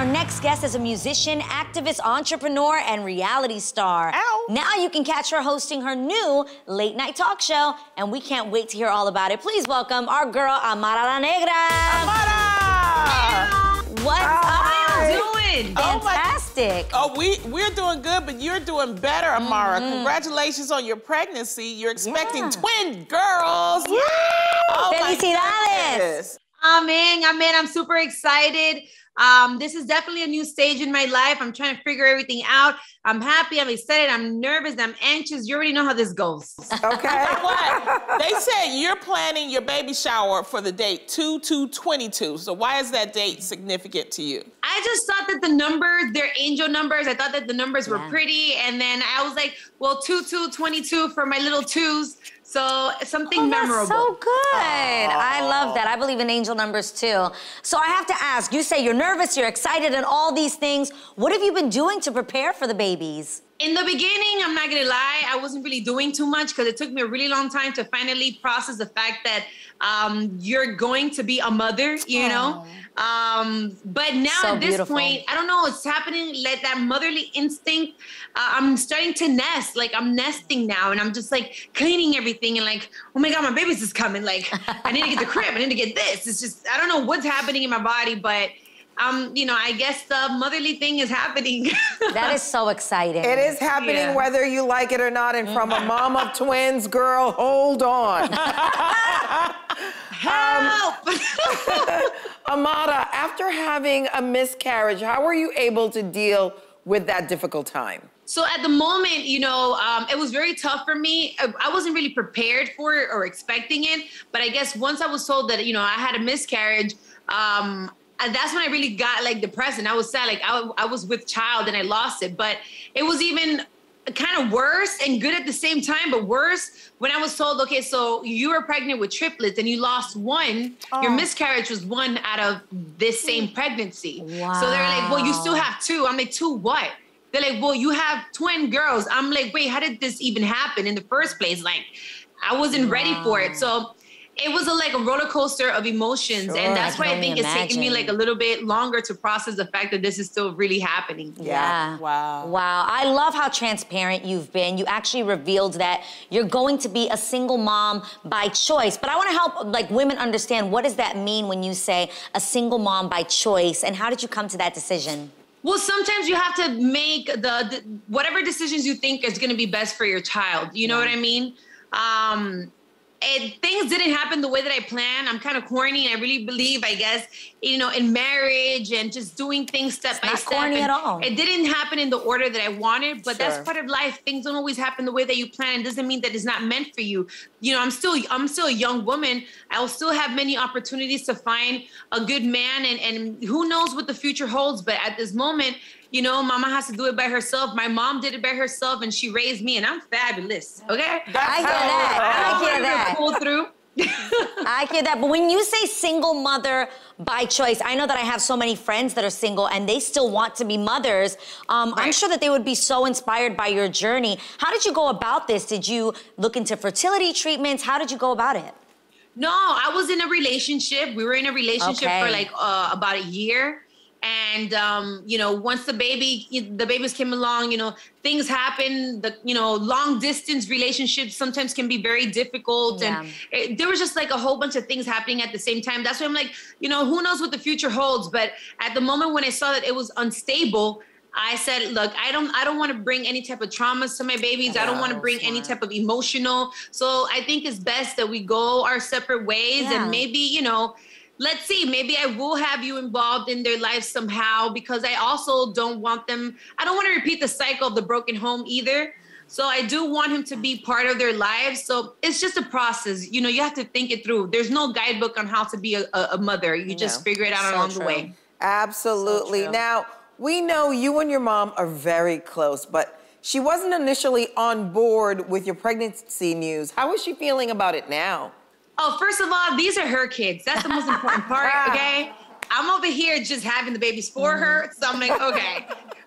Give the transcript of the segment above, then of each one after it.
Our next guest is a musician, activist, entrepreneur, and reality star. Ow. Now you can catch her hosting her new late night talk show, and we can't wait to hear all about it. Please welcome our girl, Amara La Negra. Amara! What's up? Fantastic. Oh, we're doing good, but you're doing better, Amara. Congratulations on your pregnancy. You're expecting twin girls. Yeah. Oh, felicidades. Amen. I'm super excited. This is definitely a new stage in my life. I'm trying to figure everything out. I'm happy. I'm excited. I'm nervous. I'm anxious. You already know how this goes. Okay. What? They said you're planning your baby shower for the date 2/2/22. So why is that date significant to you? I just thought that the numbers, they're angel numbers. I thought that the numbers were pretty. And then I was like, well, 2/2/22 for my little twos. So something memorable. That's so good. I love that. I believe in angel numbers too. So I have to ask, you say you're nervous, you're excited and all these things. What have you been doing to prepare for the babies? In the beginning, I'm not gonna lie, I wasn't really doing too much because it took me a really long time to finally process the fact that you're going to be a mother, you know? But now at this point, I don't know, it's happening, like that motherly instinct. I'm starting to nest, like I'm nesting now and I'm just like cleaning everything and like, oh my God, my baby's just coming. Like, I need to get the crib, I need to get this. It's just, I don't know what's happening in my body, but you know, I guess the motherly thing is happening. That is so exciting. It is happening whether you like it or not. And from a mom of twins, girl, hold on. Help! Amara, after having a miscarriage, how were you able to deal with that difficult time? So at the moment, you know, it was very tough for me. I wasn't really prepared for it or expecting it. But I guess once I was told that, you know, I had a miscarriage, and that's when I really got like depressed and I was sad. Like I was with child and I lost it, but it was even kind of worse and good at the same time, but worse when I was told, okay, so you were pregnant with triplets and you lost one, your miscarriage was one out of this same pregnancy. Wow. So they're like, well, you still have two. I'm like, two what? They're like, well, you have twin girls. I'm like, wait, how did this even happen in the first place? Like I wasn't ready for it. So it was like a roller coaster of emotions. Sure, and that's why I think it's taking me like a little bit longer to process the fact that this is still really happening. Yeah. Wow. Wow. I love how transparent you've been. You actually revealed that you're going to be a single mom by choice. But I want to help like women understand, what does that mean when you say a single mom by choice? And how did you come to that decision? Well, sometimes you have to make the whatever decisions you think is going to be best for your child. You know what I mean? Things didn't happen the way that I planned. I'm kind of corny and I really believe, I guess, you know, in marriage and just doing things step by step. It's not corny at all. It didn't happen in the order that I wanted, but that's part of life. Things don't always happen the way that you plan. It doesn't mean that it's not meant for you. You know, I'm still a young woman. I'll still have many opportunities to find a good man and who knows what the future holds. But at this moment, you know, mama has to do it by herself. My mom did it by herself and she raised me and I'm fabulous, okay? I hear that. Pull through. I hear that, but when you say single mother by choice, I know that I have so many friends that are single and they still want to be mothers. I'm sure that they would be so inspired by your journey. How did you go about this? Did you look into fertility treatments? How did you go about it? No, I was in a relationship. We were in a relationship for like about a year. And, you know, once the babies came along, you know, things happen, you know, long distance relationships sometimes can be very difficult. Yeah. And there was just like a whole bunch of things happening at the same time. That's why I'm like, you know, who knows what the future holds. But at the moment when I saw that it was unstable, I said, look, I don't want to bring any type of traumas to my babies. I don't want to bring any type of emotional. So I think it's best that we go our separate ways and maybe, you know, let's see, maybe I will have you involved in their life somehow because I also don't want them, I don't want to repeat the cycle of the broken home either. So I do want him to be part of their lives. So it's just a process. You know, you have to think it through. There's no guidebook on how to be a mother. You just figure it out along the way. Absolutely. Now, we know you and your mom are very close, but she wasn't initially on board with your pregnancy news. How is she feeling about it now? Oh, first of all, these are her kids. That's the most important part, okay? I'm over here just having the babies for her. So I'm like, okay.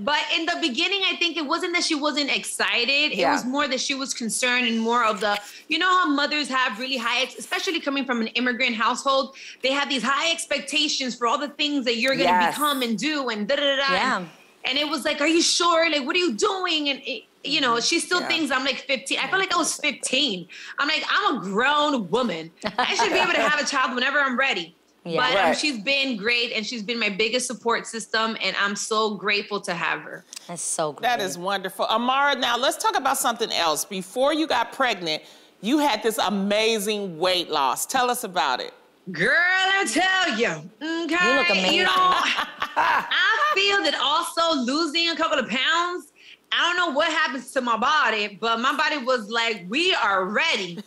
But in the beginning, I think it wasn't that she wasn't excited. Yeah. It was more that she was concerned and more of the, you know how mothers have really high, especially coming from an immigrant household, they have these high expectations for all the things that you're going to become and do and da-da-da-da. Yeah. And it was like, are you sure? Like, what are you doing? And, it, you know, she still thinks I'm like 15. I feel like I was 15. I'm like, I'm a grown woman. I should be able to have a child whenever I'm ready. Yeah, but she's been great, and she's been my biggest support system, and I'm so grateful to have her. That's so great. That is wonderful. Amara, now let's talk about something else. Before you got pregnant, you had this amazing weight loss. Tell us about it. Girl, I tell you, okay, you look amazing. You know, I feel that also losing a couple of pounds, I don't know what happens to my body, but my body was like, we are ready.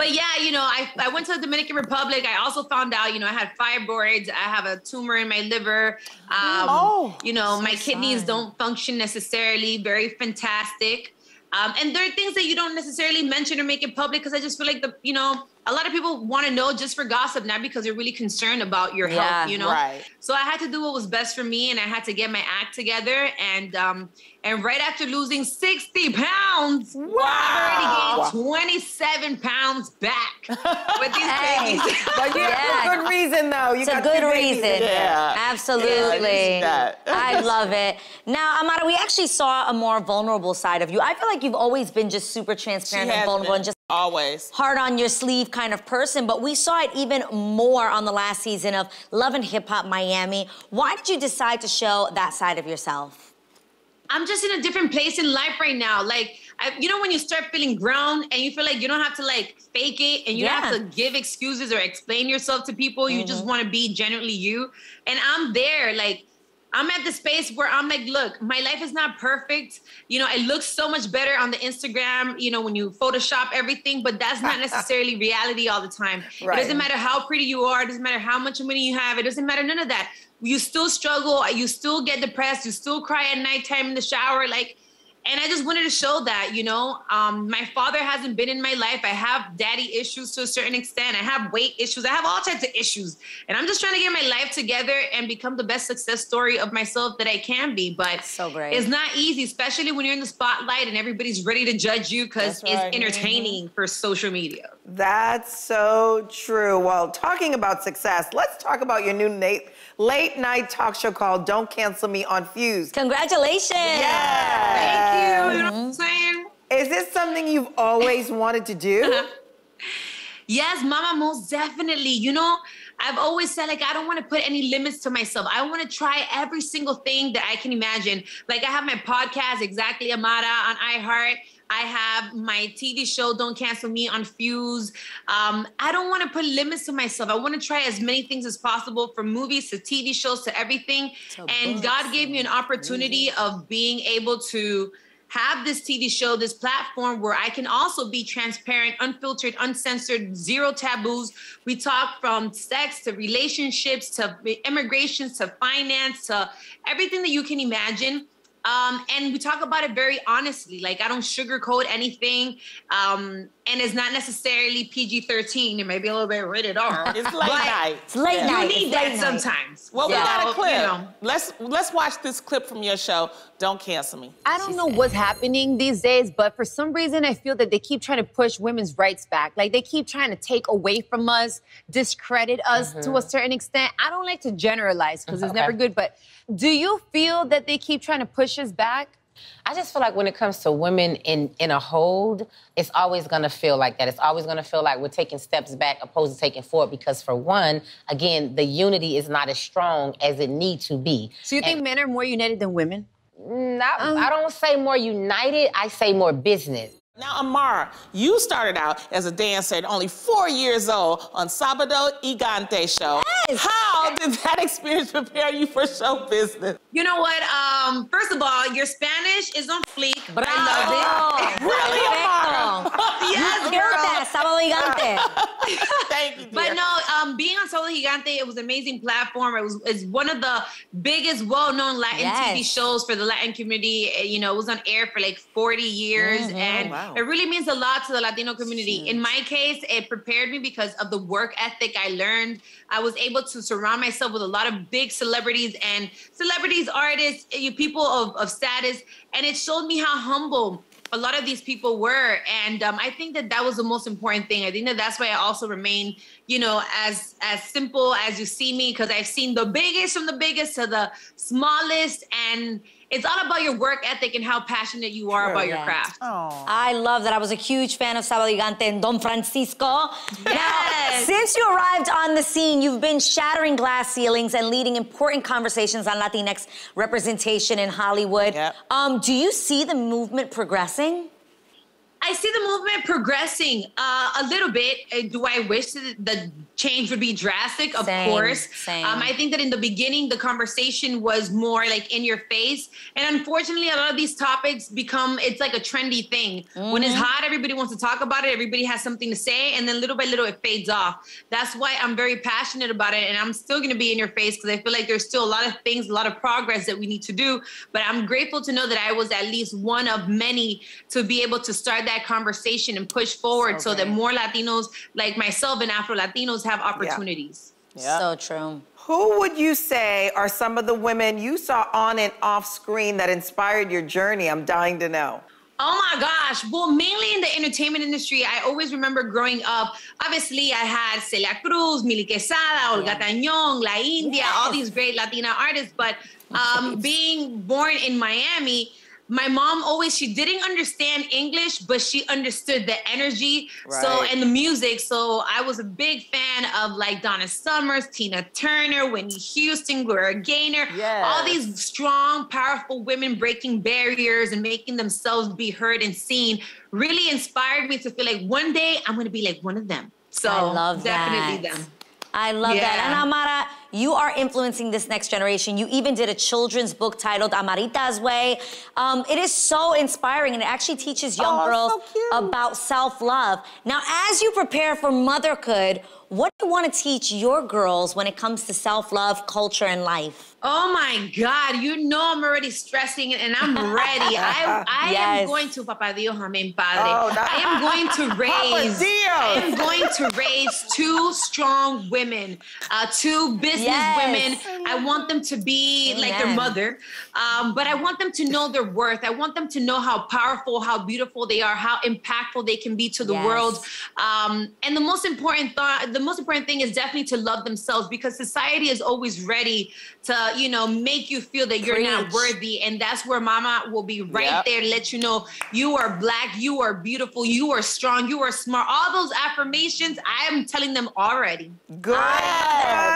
But yeah, you know, I went to the Dominican Republic. I also found out, you know, I had fibroids. I have a tumor in my liver. You know, so my kidneys don't function necessarily. Very fantastic. And there are things that you don't necessarily mention or make it public because I just feel like, the, you know, a lot of people want to know just for gossip, not because they're really concerned about your health, you know? Right. So I had to do what was best for me, and I had to get my act together. And right after losing 60 pounds, I already gained 27 pounds back with these babies. But you have a good reason, though. You got good reason. Yeah. Absolutely. Yeah, I love it. Now, Amara, we actually saw a more vulnerable side of you. I feel like you've always been just super transparent and vulnerable and just always hard on your sleeve kind of person, but we saw it even more on the last season of Love and Hip Hop Miami. Why did you decide to show that side of yourself? I'm just in a different place in life right now. Like, you know when you start feeling grown and you feel like you don't have to like fake it and you don't have to give excuses or explain yourself to people, you just want to be genuinely you. And I'm there, like, I'm at the space where I'm like, look, my life is not perfect. You know, it looks so much better on the Instagram, you know, when you Photoshop everything, but that's not necessarily reality all the time. Right. It doesn't matter how pretty you are. It doesn't matter how much money you have. It doesn't matter none of that. You still struggle. You still get depressed. You still cry at nighttime in the shower. Like, and I just wanted to show that, you know, my father hasn't been in my life. I have daddy issues to a certain extent. I have weight issues. I have all types of issues. And I'm just trying to get my life together and become the best success story of myself that I can be. But so great. It's not easy, especially when you're in the spotlight and everybody's ready to judge you because it's entertaining for social media. That's so true. Well, talking about success, let's talk about your new late-night talk show called Don't Cancel Me on Fuse. Congratulations. Yeah. Thank you. You know what I'm saying? Is this something you've always wanted to do? Yes, Mama, most definitely. You know, I've always said, like, I don't want to put any limits to myself. I want to try every single thing that I can imagine. Like, I have my podcast, Exactly Amada, on iHeart. I have my TV show, Don't Cancel Me, on Fuse. I don't want to put limits to myself. I want to try as many things as possible, from movies to TV shows to everything. And God gave me an opportunity of being able to have this TV show, this platform where I can also be transparent, unfiltered, uncensored, zero taboos. We talk from sex to relationships to immigrations to finance to everything that you can imagine. And we talk about it very honestly. Like, I don't sugarcoat anything. And it's not necessarily PG-13. It may be a little bit rated R. It's late night. It's late night. You need that sometimes. Well, we got a clip. You know. Let's watch this clip from your show, Don't Cancel Me. I don't know what's happening these days, but for some reason, I feel that they keep trying to push women's rights back. Like, they keep trying to take away from us, discredit us to a certain extent. I don't like to generalize because it's never good, but do you feel that they keep trying to push us back? I just feel like when it comes to women in a hold, it's always going to feel like that. It's always going to feel like we're taking steps back opposed to taking forward because, for one, again, the unity is not as strong as it needs to be. So you think men are more united than women? Not, I don't say more united. I say more business. Now, Amara, you started out as a dancer at only 4 years old on Sabado Gigante show. Yes. How did that experience prepare you for show business? You know what? First of all, your Spanish is on fleek, but I love it. Really, Amara? Yes, you heard that, Sabado Gigante. Thank you, dear. But no, being on Sabado Gigante, it was an amazing platform. It's one of the biggest, well-known Latin TV shows for the Latin community. You know, it was on air for like 40 years, and wow. It really means a lot to the Latino community. In my case, it prepared me because of the work ethic I learned. I was able able to surround myself with a lot of big celebrities and artists, people of status. And it showed me how humble a lot of these people were. And I think that that was the most important thing. I think that that's why I also remain, as simple as you see me, because I've seen the biggest from the biggest to the smallest. And it's all about your work ethic and how passionate you are about your craft. Aww. I love that. I was a huge fan of Sabado Gigante and Don Francisco. Yes. Now, since you arrived on the scene, you've been shattering glass ceilings and leading important conversations on Latinx representation in Hollywood. Yep. Do you see the movement progressing? I see the movement progressing a little bit. Do I wish the change would be drastic? Of course. I think that in the beginning, the conversation was more like in your face. And unfortunately, a lot of these topics become, it's like a trendy thing. Mm-hmm. When it's hot, everybody wants to talk about it. Everybody has something to say. And then little by little, it fades off. That's why I'm very passionate about it. And I'm still going to be in your face because I feel like there's still a lot of things, a lot of progress that we need to do. But I'm grateful to know that I was at least one of many to be able to start that conversation and push forward so that more Latinos like myself and Afro-Latinos have opportunities. Yeah. So true. Who would you say are some of the women you saw on and off screen that inspired your journey? I'm dying to know. Oh my gosh, well, mainly in the entertainment industry, I always remember growing up, obviously I had Celia Cruz, Milly Quezada, Olga Tañon, La India, all these great Latina artists, but being born in Miami, my mom always, she didn't understand English, but she understood the energy and the music. So I was a big fan of like Donna Summers, Tina Turner, Whitney Houston, Gloria Gaynor, all these strong, powerful women breaking barriers and making themselves be heard and seen really inspired me to feel like one day I'm going to be like one of them. So I love definitely them. I love that. And Amara, you are influencing this next generation. You even did a children's book titled Amarita's Way. It is so inspiring, and it actually teaches young girls about self-love. Now, as you prepare for motherhood, what do you want to teach your girls when it comes to self-love, culture, and life? Oh, my God. You know I'm already stressing, and I'm ready. I am going to, Papa Dios, Amen, Padre. I am going to raise two strong women, two business women. I want them to be like their mother, but I want them to know their worth. I want them to know how powerful, how beautiful they are, how impactful they can be to the world. And the most important thing is definitely to love themselves, because society is always ready to, make you feel that you're not worthy. And that's where Mama will be right there to let you know you are Black, you are beautiful, you are strong, you are smart. All those affirmations, I am telling them already. Good.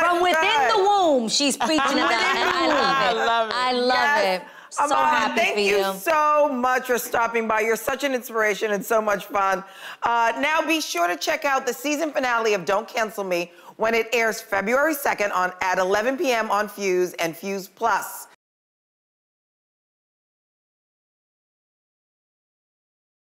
From within the womb, she's preaching about it. I love it. I love it. So happy for you. Thank you so much for stopping by. You're such an inspiration and so much fun. Now be sure to check out the season finale of Don't Cancel Me when it airs February 2nd at 11 p.m. on Fuse and Fuse Plus.